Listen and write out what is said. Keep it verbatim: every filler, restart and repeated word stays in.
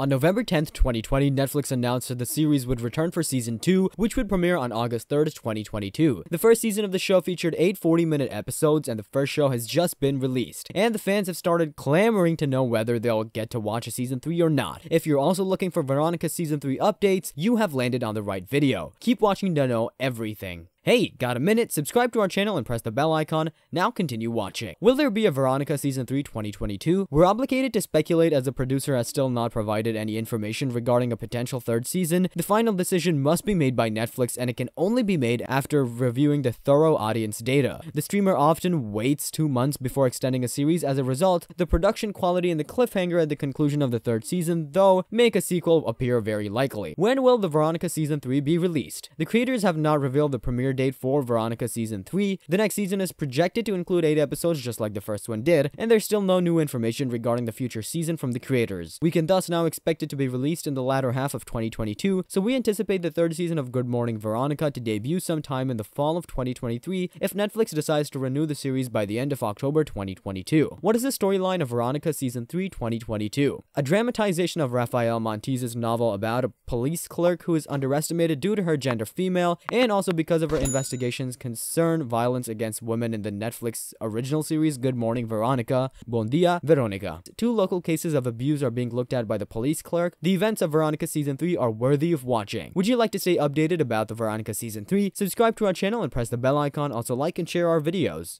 On November tenth, twenty twenty, Netflix announced that the series would return for Season two, which would premiere on August third, twenty twenty-two. The first season of the show featured eight forty-minute episodes, and the first show has just been released, and the fans have started clamoring to know whether they'll get to watch a Season three or not. If you're also looking for Veronica's Season three updates, you have landed on the right video. Keep watching to know everything. Hey, got a minute? Subscribe to our channel and press the bell icon. Now continue watching. Will there be a Veronica Season three twenty twenty-two? We're obligated to speculate as the producer has still not provided any information regarding a potential third season. The final decision must be made by Netflix, and it can only be made after reviewing the thorough audience data. The streamer often waits two months before extending a series. As a result, the production quality and the cliffhanger at the conclusion of the third season, though, make a sequel appear very likely. When will the Veronica Season three be released? The creators have not revealed the premiere date for Veronica Season three. The next season is projected to include eight episodes, just like the first one did, and there's still no new information regarding the future season from the creators. We can thus now expect it to be released in the latter half of twenty twenty-two, so we anticipate the third season of Good Morning Veronica to debut sometime in the fall of twenty twenty-three if Netflix decides to renew the series by the end of October twenty twenty-two. What is the storyline of Veronica Season three twenty twenty-two? A dramatization of Rafael Montes' novel about a police clerk who is underestimated due to her gender female, and also because of her investigations concern violence against women in the Netflix original series Good Morning Veronica, Bon Dia Veronica. Two local cases of abuse are being looked at by the police clerk. The events of Veronica Season three are worthy of watching. Would you like to stay updated about the Veronica Season three? Subscribe to our channel and press the bell icon. Also like and share our videos.